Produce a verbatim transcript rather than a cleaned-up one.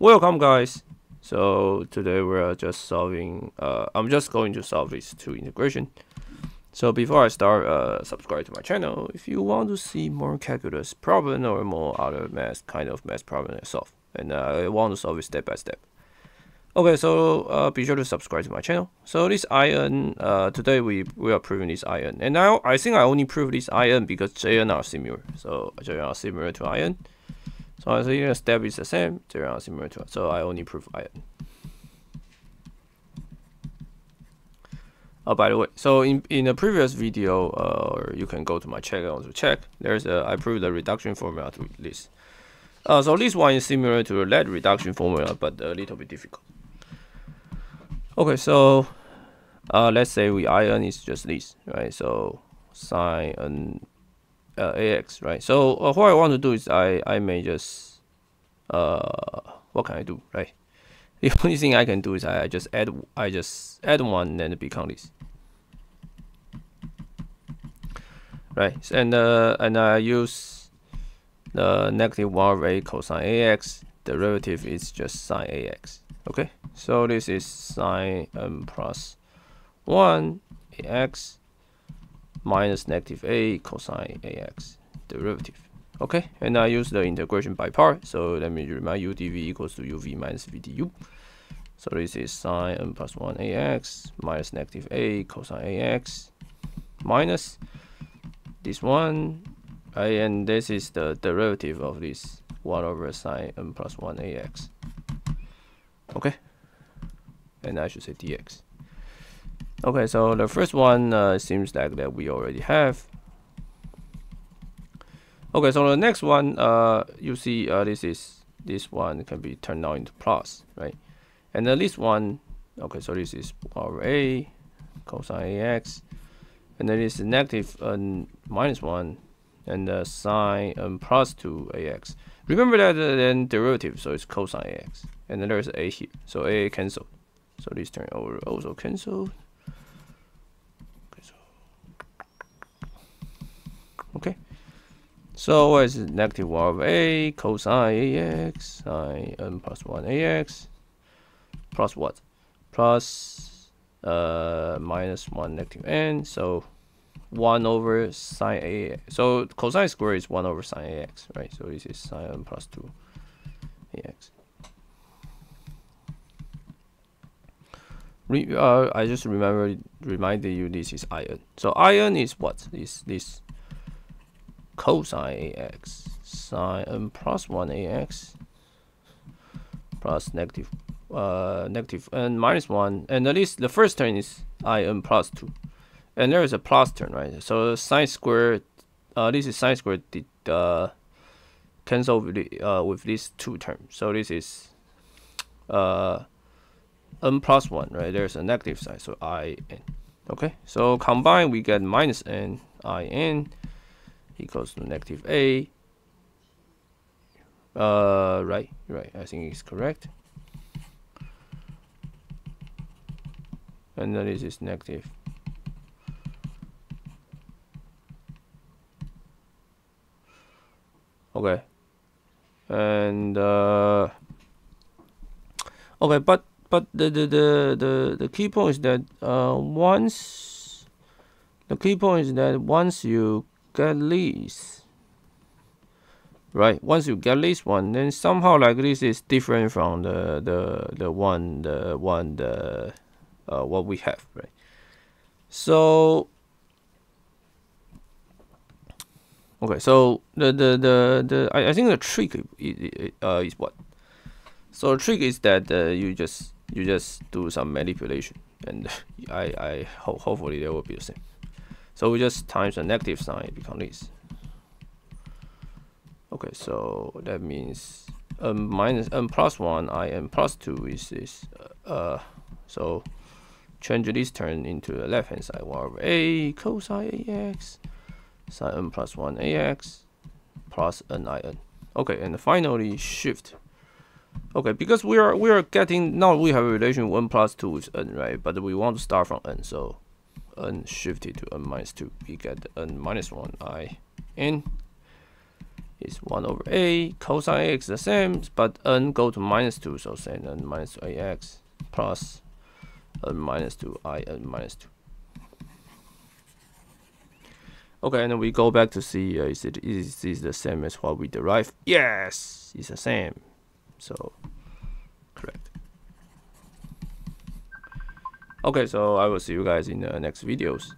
Welcome guys. So today we are just solving uh, I'm just going to solve this two integration. So before I start, uh, subscribe to my channel if you want to see more calculus problem or more other math kind of math problem I solve, and uh, I want to solve it step by step. Okay, so uh, be sure to subscribe to my channel. So this ion, uh, today we, we are proving this ion, and now I think I only prove this ion because Jn are similar. So Jn are similar to ion. So I think the step is the same. Jn are similar to ion. So I only prove ion. Oh, by the way, so in in a previous video, uh, or you can go to my channel to check. There's a I proved the reduction formula to this. Uh, so this one is similar to the lead reduction formula, but a little bit difficult. Okay, so uh, let's say we ion is just this, right? So sine and uh, ax, right? So uh, what I want to do is I I may just uh what can I do, right? The only thing I can do is I, I just add I just add one and become this, right? And uh, and I use the negative one of a cosine ax. Derivative is just sine ax. Okay, so this is sine m plus one ax minus negative a cosine ax derivative. Okay, and I use the integration by part. So let me remind you, dv equals to uv minus v du. So this is sine m plus one ax minus negative a cosine ax minus this one. Right, and this is the derivative of this one over sine m plus one ax. Okay, and I should say dx. Okay, so the first one uh, seems like that we already have. Okay, so the next one, uh, you see, uh, this is this one can be turned now into plus, right? And then this one, okay, so this is power a cosine ax, and then it's negative and minus one, and uh, sine and plus two ax. Remember that uh, then derivative, so it's cosine ax, and then there's a here, so a cancelled, so this turn over also cancelled. Okay. So what is negative one of a cosine ax sine n plus one ax plus what? Plus uh, minus one negative n. So one over sine ax. So cosine square is one over sine ax, right? So this is sine n plus two ax. Re uh, I just remember reminded you this is ion. So ion is what? Is this cosine ax sine n plus one ax plus negative uh negative n minus one, and at least the first term is I n plus two, and there is a plus term, right? So sine squared uh this is sine squared did uh cancel with the, uh with these two terms, so this is uh n plus one, right? There's a negative sign, so I n. Okay, so combined we get minus n I n equals to negative a, uh, right, right, I think it's correct. And then this is negative. Okay. And, uh, okay, but, but the, the, the, the, the key point is that, uh, once, the key point is that once you get this, right? Once you get this one, then somehow like this is different from the the the one the one the uh, what we have, right? So okay, so the the the, the I, I think the trick is, uh, is what? So the trick is that uh, you just you just do some manipulation, and I I ho hopefully they will be the same. So we just times the negative sign, it becomes this. Okay, so that means um, minus n plus one, I n plus two is this. Uh, uh, so change this term into the left hand side, one over a cosine ax sine n plus one ax plus n I n. Okay, and finally shift. Okay, because we are we are getting now we have a relation one plus two with n, right? But we want to start from n, so n shifted to n minus two, we get n minus one I n, is one over a cosine ax, the same, but n go to minus two, so say n minus two ax plus n minus two I n minus two. Okay, and then we go back to see uh, is it is this the same as what we derived? Yes, it's the same. So correct. Okay, so I will see you guys in the next videos.